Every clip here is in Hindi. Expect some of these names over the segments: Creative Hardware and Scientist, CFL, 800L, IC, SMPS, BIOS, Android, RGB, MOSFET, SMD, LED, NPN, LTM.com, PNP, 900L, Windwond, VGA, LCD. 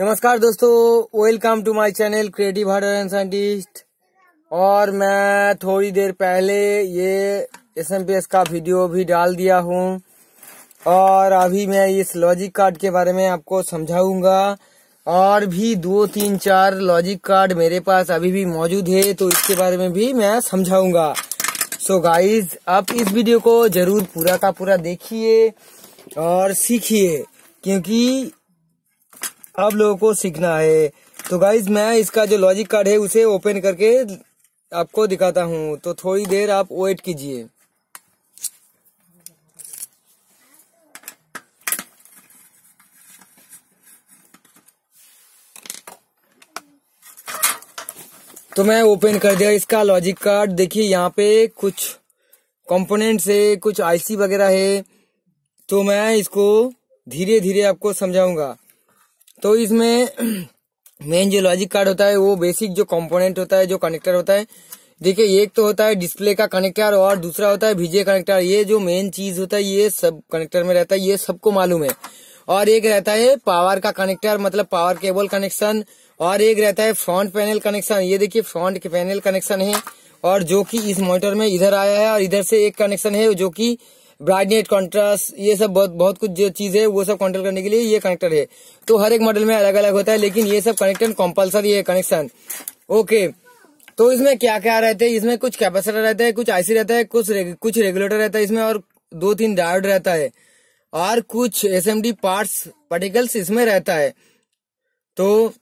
नमस्कार दोस्तों, welcome to my channel creative hardware and scientist. और मैं थोड़ी देर पहले ये एसएमपीएस का वीडियो भी डाल दिया हूँ और अभी मैं इस लॉजिक कार्ड के बारे में आपको समझाऊंगा। और भी 2 3 4 लॉजिक कार्ड मेरे पास अभी भी मौजूद है, तो इसके बारे में भी मैं समझाऊंगा। सो गाइज, आप इस वीडियो को जरूर पूरा का पूरा देखिए और सीखिए, क्योंकि आप लोगों को सीखना है। तो गाइज, मैं इसका जो लॉजिक कार्ड है उसे ओपन करके आपको दिखाता हूँ, तो थोड़ी देर आप वेट कीजिए। तो मैं ओपन कर दिया इसका लॉजिक कार्ड। देखिए यहाँ पे कुछ कंपोनेंट्स है, कुछ आईसी वगैरह है, तो मैं इसको धीरे धीरे आपको समझाऊंगा। तो इसमें मेन जो लॉजिक कार्ड होता है वो बेसिक जो कंपोनेंट होता है, जो कनेक्टर होता है, देखिए एक तो होता है डिस्प्ले का कनेक्टर और दूसरा होता है VGA कनेक्टर। ये जो मेन चीज होता है ये सब कनेक्टर में रहता है, ये सबको मालूम है। और एक रहता है पावर का कनेक्टर, मतलब पावर केबल कनेक्शन, और एक रहता है फ्रंट पैनल कनेक्शन। ये देखिए फ्रंट के पैनल कनेक्शन है, और जो कि इस मॉनिटर में इधर आया है, और इधर से एक कनेक्शन है जो कि ब्राइटनेस, कॉन्ट्रास्ट, ये सब बहुत कुछ जो चीज है वो सब कंट्रोल करने के लिए ये कनेक्टर है। तो हर एक मॉडल में अलग अलग होता है, लेकिन ये सब कनेक्टर कंपल्सरी है कनेक्शन। ओके, तो इसमें क्या क्या रहते हैं? इसमें कुछ कैपेसिटर रहता है, कुछ आईसी रहता है, कुछ रेगुलेटर रहता है इसमें, और 2 3 डायोड रहता है, और कुछ SMD पार्ट्स, पार्टिकल्स इसमें रहता है। तो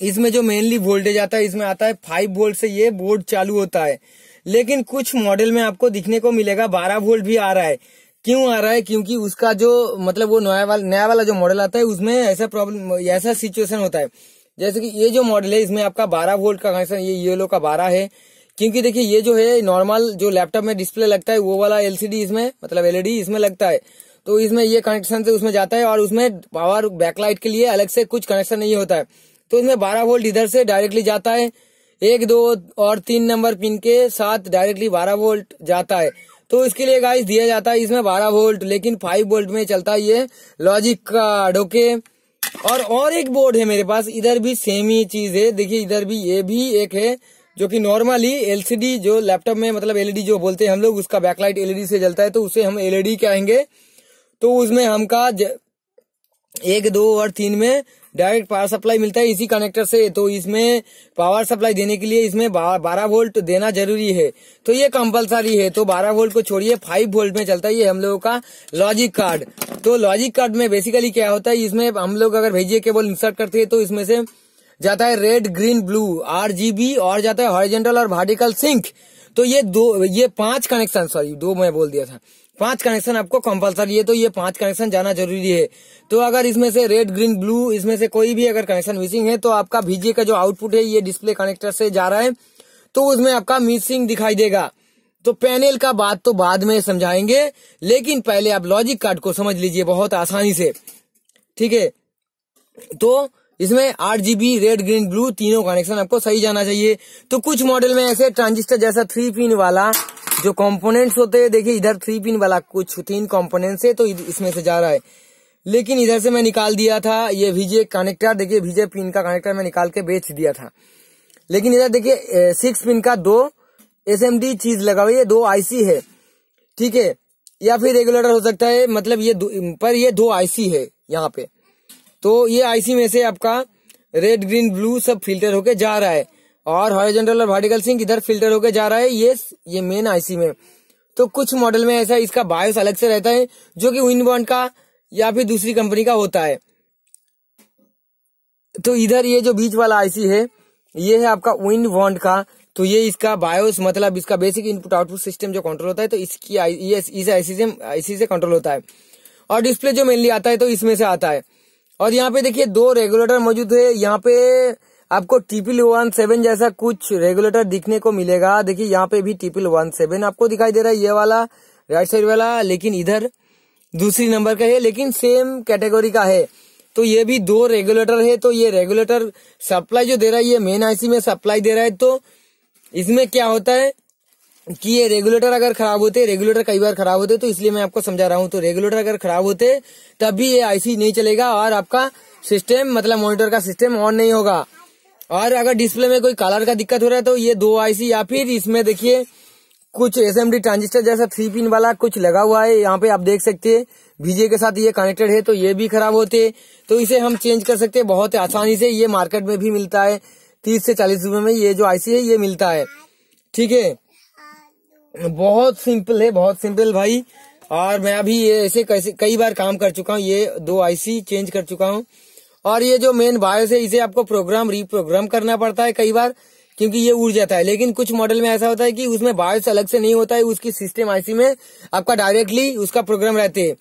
इसमें जो मेनली वोल्टेज आता है, इसमें आता है 5 वोल्ट से ये बोर्ड चालू होता है। लेकिन कुछ मॉडल में आपको दिखने को मिलेगा 12 वोल्ट भी आ रहा है। क्यों आ रहा है? क्योंकि उसका जो मतलब वो नया वाला जो मॉडल आता है उसमें ऐसा प्रॉब्लम, ऐसा सिचुएशन होता है। जैसे कि ये जो मॉडल है इसमें आपका 12 वोल्ट का कनेक्शन, ये येलो का 12 है। क्योंकि देखिए ये जो है नॉर्मल जो लैपटॉप में डिस्प्ले लगता है वो वाला LCD इसमें, मतलब LED इसमें लगता है। तो इसमें ये कनेक्शन से उसमें जाता है, और उसमें पावर बैकलाइट के लिए अलग से कुछ कनेक्शन नहीं होता है। तो इसमें 12 वोल्ट इधर से डायरेक्टली जाता है, 1 2 और 3 नंबर पिन के साथ डायरेक्टली 12 वोल्ट जाता है। तो इसके लिए गाइस दिया जाता है इसमें 12 वोल्ट, लेकिन 5 वोल्ट में चलता है ये लॉजिक कार्ड। ओके, और एक बोर्ड है मेरे पास, इधर भी सेम ही चीज है। देखिए इधर भी, ये भी एक है जो कि नॉर्मली LCD जो लैपटॉप में, मतलब LED जो बोलते हैं हम लोग, उसका बैकलाइट LED से जलता है, तो उसे हम LED कहेंगे। तो उसमें हमका 1 2 और 3 में डायरेक्ट पावर सप्लाई मिलता है इसी कनेक्टर से। तो इसमें पावर सप्लाई देने के लिए इसमें 12 वोल्ट देना जरूरी है, तो ये कंपलसरी है। तो 12 वोल्ट को छोड़िए, 5 वोल्ट में चलता है ये हम लोगों का लॉजिक कार्ड। तो लॉजिक कार्ड में बेसिकली क्या होता है, इसमें हम लोग अगर VGA केबल इंसर्ट करते हैं तो इसमें से जाता है रेड, ग्रीन, ब्लू, RGB, और जाता है हॉरिजॉन्टल और वर्टिकल सिंक। तो ये 5 कनेक्शन, सॉरी 2 मैं बोल दिया था, 5 कनेक्शन आपको कंपलसरी है। तो ये 5 कनेक्शन जाना जरूरी है। तो अगर इसमें से रेड, ग्रीन, ब्लू, इसमें से कोई भी अगर कनेक्शन मिसिंग है तो आपका VGA का जो आउटपुट है ये डिस्प्ले कनेक्टर से जा रहा है, तो उसमें आपका मिसिंग दिखाई देगा। तो पैनल का बात तो बाद में समझाएंगे, लेकिन पहले आप लॉजिक कार्ड को समझ लीजिए बहुत आसानी से, ठीक है। तो इसमें RGB, रेड, ग्रीन, ब्लू तीनों कनेक्शन आपको सही जाना चाहिए। तो कुछ मॉडल में ऐसे ट्रांजिस्टर जैसा 3 पिन वाला जो कंपोनेंट्स होते हैं, देखिए इधर 3 पिन वाला कुछ 3 कंपोनेंट्स है, तो इसमें से जा रहा है। लेकिन इधर से मैं निकाल दिया था ये VGA कनेक्टर, देखिए VGA पिन का कनेक्टर मैं निकाल के बेच दिया था। लेकिन इधर देखिए 6 पिन का 2 SMD चीज लगा हुई है, 2 IC है, ठीक है, या फिर रेगुलेटर हो सकता है, मतलब ये 2 IC है यहाँ पे। तो ये IC में से आपका रेड, ग्रीन, ब्लू सब फिल्टर होके जा रहा है, और हॉरिजॉन्टल और वर्टिकल सिंक इधर फिल्टर होके जा रहा है ये मेन IC में। तो कुछ मॉडल में ऐसा इसका BIOS अलग से रहता है, जो कि विंडवॉन्ड का या फिर दूसरी कंपनी का होता है। तो इधर ये जो बीच वाला IC है ये है आपका विंडवॉन्ड का, तो ये इसका BIOS, मतलब इसका बेसिक इनपुट आउटपुट सिस्टम जो कंट्रोल होता है, तो इसकी इस IC से कंट्रोल होता है। और डिस्प्ले जो मेनली आता है तो इसमें से आता है। और यहाँ पे देखिए 2 रेगुलेटर मौजूद है। यहाँ पे आपको TPL17 जैसा कुछ रेगुलेटर दिखने को मिलेगा। देखिए यहाँ पे भी TPL17 आपको दिखाई दे रहा है, ये वाला राइट साइड वाला, लेकिन इधर दूसरी नंबर का है, लेकिन सेम कैटेगरी का है। तो ये भी 2 रेगुलेटर है। तो ये रेगुलेटर सप्लाई जो दे रहा है ये मेन IC में सप्लाई दे रहा है। तो इसमें क्या होता है, कि ये रेगुलेटर अगर खराब होते, रेगुलेटर कई बार खराब होते तो इसलिए मैं आपको समझा रहा हूँ। तो रेगुलेटर अगर खराब होते तब भी ये आईसी नहीं चलेगा और आपका सिस्टम मतलब मॉनिटर का सिस्टम ऑन नहीं होगा। और अगर डिस्प्ले में कोई कलर का दिक्कत हो रहा है तो ये दो आईसी या फिर इसमें देखिए कुछ एसएमडी ट्रांजिस्टर जैसा 3 पिन वाला कुछ लगा हुआ है, यहाँ पे आप देख सकते हैं VGA के साथ ये कनेक्टेड है, तो ये भी खराब होते तो इसे हम चेंज कर सकते हैं बहुत आसानी से। ये मार्केट में भी मिलता है 30 से 40 रुपए में, ये जो आईसी है ये मिलता है। ठीक है, बहुत सिंपल है, बहुत सिंपल भाई। और मैं अभी ये ऐसे कई बार काम कर चुका हूँ, ये 2 आईसी चेंज कर चुका हूँ। और ये जो मेन बायोस है इसे आपको प्रोग्राम रीप्रोग्राम करना पड़ता है कई बार, क्योंकि ये उड़ जाता है। लेकिन कुछ मॉडल में ऐसा होता है कि उसमें बायोस अलग से नहीं होता है, उसकी सिस्टम आईसी में आपका डायरेक्टली उसका प्रोग्राम रहते है।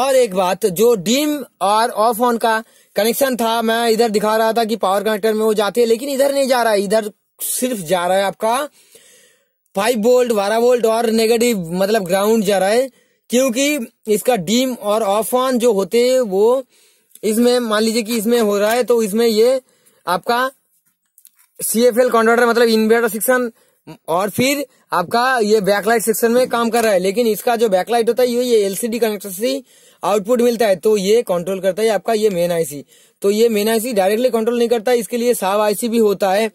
और एक बात, जो डिम और ऑफ ऑन का कनेक्शन था, मैं इधर दिखा रहा था कि पावर कनेक्टर में वो जाते हैं, लेकिन इधर नहीं जा रहा है, इधर सिर्फ जा रहा है आपका 5 वोल्ट, 12 वोल्ट और नेगेटिव मतलब ग्राउंड जा रहा है। क्योंकि इसका डिम और ऑफ ऑन जो होते हैं वो इसमें मान लीजिए कि इसमें हो रहा है, तो इसमें ये आपका CFL कन्वर्टर मतलब इन्वर्टर सेक्शन और फिर आपका ये बैकलाइट सेक्शन में काम कर रहा है। लेकिन इसका जो बैकलाइट होता है ये LCD कनेक्टर से आउटपुट मिलता है, तो ये कंट्रोल करता है आपका ये मेन आईसी। तो ये मेन आईसी डायरेक्टली कंट्रोल नहीं करता, इसके लिए सब आईसी भी होता है,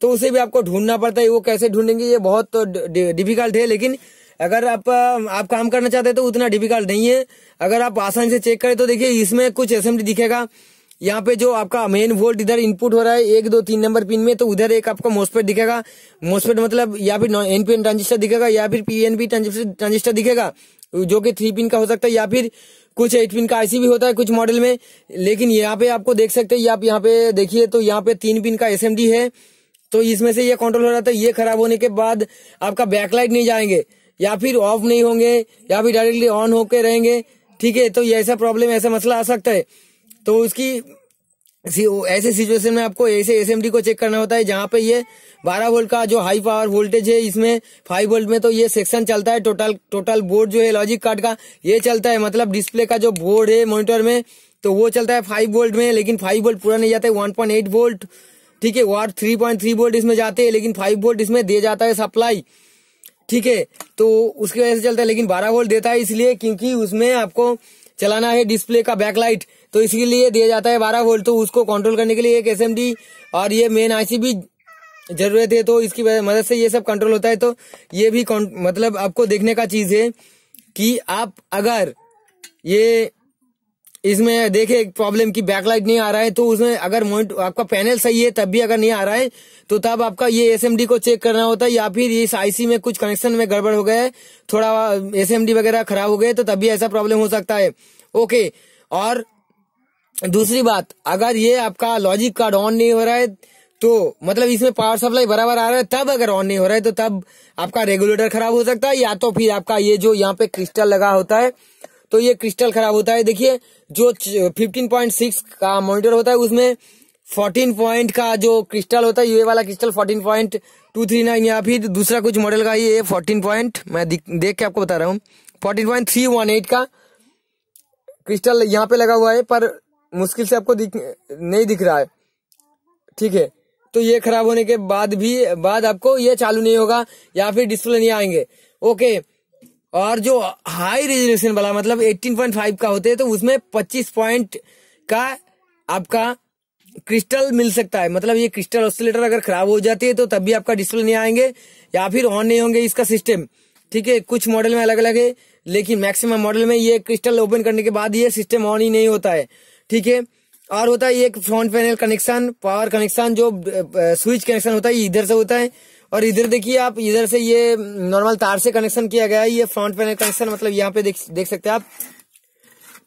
तो उसे भी आपको ढूंढना पड़ता है। वो कैसे ढूंढेंगे ये बहुत डिफिकल्ट है, लेकिन अगर आप काम करना चाहते हैं तो उतना डिफिकल्ट नहीं है। अगर आप आसानी से चेक करें तो देखिए इसमें कुछ SMD दिखेगा, यहाँ पे जो आपका मेन वोल्ट इधर इनपुट हो रहा है 1, 2, 3 नंबर पिन में, तो उधर एक आपका MOSFET दिखेगा, MOSFET मतलब या फिर NPN ट्रांजिस्टर दिखेगा या फिर PNP ट्रांजिस्टर दिखेगा जो कि 3 पिन का हो सकता है या फिर कुछ 8 पिन का आईसी भी होता है कुछ मॉडल में। लेकिन यहाँ पे आपको देख सकते हैं, आप यहाँ पे देखिए तो यहाँ पे 3 पिन का SMD है, तो इसमें से ये कंट्रोल हो रहा था। ये खराब होने के बाद आपका बैकलाइट नहीं जाएंगे या फिर ऑफ नहीं होंगे या फिर डायरेक्टली ऑन होके रहेंगे। ठीक है, तो ये ऐसा प्रॉब्लम, ऐसा मसला आ सकता है। तो उसकी ऐसे सिचुएशन में आपको ऐसे SMD को चेक करना होता है, जहाँ पे ये 12 वोल्ट का जो हाई पावर वोल्टेज है इसमें 5 वोल्ट में तो ये सेक्शन चलता है, टोटल बोर्ड जो है लॉजिक कार्ड का ये चलता है, मतलब डिस्प्ले का जो बोर्ड है मॉनिटर में तो वो चलता है 5 वोल्ट में। लेकिन 5 वोल्ट पूरा नहीं जाता है, 1.8 वोल्ट ठीक है और 3.3 वोल्ट इसमें जाते हैं, लेकिन 5 वोल्ट इसमें दे जाता है सप्लाई। ठीक है, तो उसकी वजह से चलता है। लेकिन 12 वोल्ट देता है इसलिए क्योंकि उसमें आपको चलाना है डिस्प्ले का बैकलाइट, तो इसके लिए दिया जाता है 12 वोल्ट। तो उसको कंट्रोल करने के लिए एक SMD और ये मेन आईसी भी जरूरत है, तो इसकी मदद से ये सब कंट्रोल होता है। तो ये भी मतलब आपको देखने का चीज है कि आप अगर ये इसमें देखे प्रॉब्लम की बैकलाइट नहीं आ रहा है, तो उसमें अगर आपका पैनल सही है तब भी अगर नहीं आ रहा है तो तब आपका ये SMD को चेक करना होता है, या फिर इस आईसी में कुछ कनेक्शन में गड़बड़ हो गया है, थोड़ा SMD वगैरह खराब हो गए तो तब भी ऐसा प्रॉब्लम हो सकता है। ओके, और दूसरी बात, अगर ये आपका लॉजिक कार्ड ऑन नहीं हो रहा है तो मतलब इसमें पावर सप्लाई बराबर आ रहा है, तब अगर ऑन नहीं हो रहा है तो तब आपका रेगुलेटर खराब हो सकता है, या तो फिर आपका ये जो यहाँ पे क्रिस्टल लगा होता है तो ये क्रिस्टल खराब होता है। देखिए जो 15.6 का मॉनिटर होता है उसमें 14 पॉइंट का जो क्रिस्टल होता है, ये वाला क्रिस्टल 14.239 या फिर दूसरा कुछ मॉडल का ये 14 पॉइंट, मैं देख के आपको बता रहा हूँ, 14.318 का क्रिस्टल यहाँ पे लगा हुआ है, पर मुश्किल से आपको नहीं दिख रहा है। ठीक है, तो ये खराब होने के बाद आपको ये चालू नहीं होगा या फिर डिस्प्ले नहीं आएंगे। ओके, और जो हाई रेजोल्यूशन वाला मतलब 18.5 का होते हैं तो उसमें 25 पॉइंट का आपका क्रिस्टल मिल सकता है, मतलब ये क्रिस्टल ऑसिलेटर अगर खराब हो जाती है तो तब भी आपका डिस्प्ले नहीं आएंगे या फिर ऑन नहीं होंगे इसका सिस्टम। ठीक है, कुछ मॉडल में अलग अलग है, लेकिन मैक्सिमम मॉडल में ये क्रिस्टल ओपन करने के बाद ये सिस्टम ऑन ही नहीं होता है। ठीक है, और होता है एक front panel connection, power connection जो स्विच कनेक्शन होता है इधर से होता है, और इधर देखिए आप इधर से ये नॉर्मल तार से कनेक्शन किया गया है, ये फ्रंट पैनल कनेक्शन मतलब यहाँ पे देख सकते हैं आप।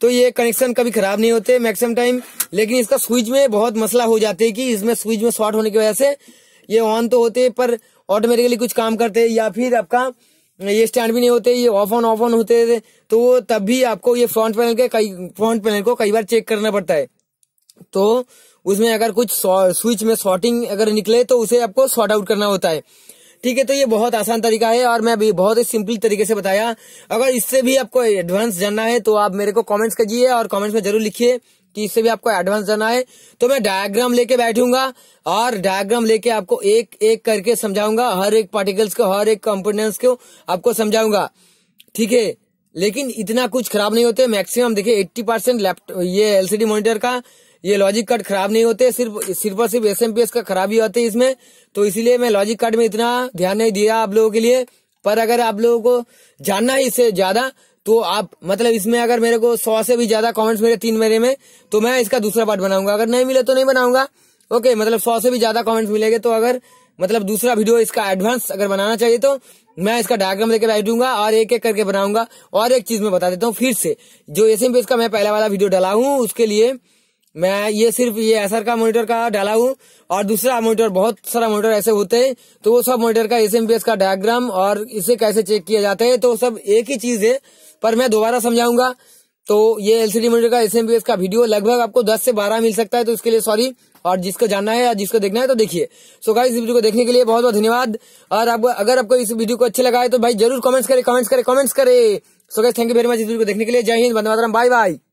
तो ये कनेक्शन कभी खराब नहीं होते मैक्सिमम टाइम, लेकिन इसका स्विच में बहुत मसला हो जाते है कि इसमें स्विच में शॉर्ट होने की वजह से ये ऑन तो होते पर ऑटोमेटिकली कुछ काम करते है, या फिर आपका ये स्टैंड भी नहीं होते, ये ऑफ ऑन होते थे, तो तब भी आपको ये फ्रंट पैनल को कई बार चेक करना पड़ता है। तो उसमें अगर कुछ स्विच में शॉर्टिंग अगर निकले तो उसे आपको शॉर्ट आउट करना होता है। ठीक है, तो ये बहुत आसान तरीका है और मैं भी बहुत ही सिंपल तरीके से बताया। अगर इससे भी आपको एडवांस जानना है तो आप मेरे को कमेंट्स कीजिए और कमेंट्स में जरूर लिखिए कि इससे भी आपको एडवांस जाना है तो मैं डायग्राम लेके बैठूंगा और डायग्राम लेके आपको एक एक करके समझाऊंगा, हर एक पार्टिकल्स को, हर एक कंपोनेंट्स को आपको समझाऊंगा, ठीक है। लेकिन इतना कुछ खराब नहीं होते मैक्सिमम। देखिए 80% लैपटॉप ये एलसीडी मॉनिटर का ये लॉजिक कार्ड खराब नहीं होते, सिर्फ और सिर्फ एसएमपीएस का खराब ही होते इसमें। तो इसीलिए मैं लॉजिक कार्ड में इतना ध्यान नहीं दिया आप लोगों के लिए। पर अगर आप लोगों को जानना है इससे ज्यादा तो आप मतलब इसमें अगर मेरे को 100 से भी ज्यादा कमेंट्स मेरे 3 महीने में तो मैं इसका दूसरा पार्ट बनाऊंगा। अगर नहीं मिले तो नहीं बनाऊंगा, ओके। मतलब 100 से भी ज्यादा कमेंट्स मिलेंगे तो अगर मतलब दूसरा वीडियो इसका एडवांस अगर बनाना चाहिए तो मैं इसका डायग्राम लेके बैठूंगा और एक एक करके बनाऊंगा। और एक चीज मैं बता देता हूँ फिर से, जो एसएमपीएस का मैं पहला वाला वीडियो डाला हूँ उसके लिए मैं ये सिर्फ ये एसआर का मॉनिटर का डाला हूँ और दूसरा मॉनिटर, बहुत सारा मॉनिटर ऐसे होते हैं तो वो सब मॉनिटर का एसएमपीएस का डायग्राम और इसे कैसे चेक किया जाता है तो सब एक ही चीज है, पर मैं दोबारा समझाऊंगा। तो ये एलसीडी मॉनिटर का एसएमपीएस का वीडियो लगभग आपको 10 से 12 मिल सकता है, तो इसके लिए सॉरी। और जिसको जानना है या जिसको देखना है तो देखिए। सो गाइस, इस वीडियो को देखने के लिए बहुत बहुत धन्यवाद। और अगर आपको इस वीडियो को अच्छा लगा है तो भाई जरूर कमेंट्स करें। So guys, thank you very much इस वीडियो को देखने के लिए। जय हिंद, वंदे मातरम, बाय बाय।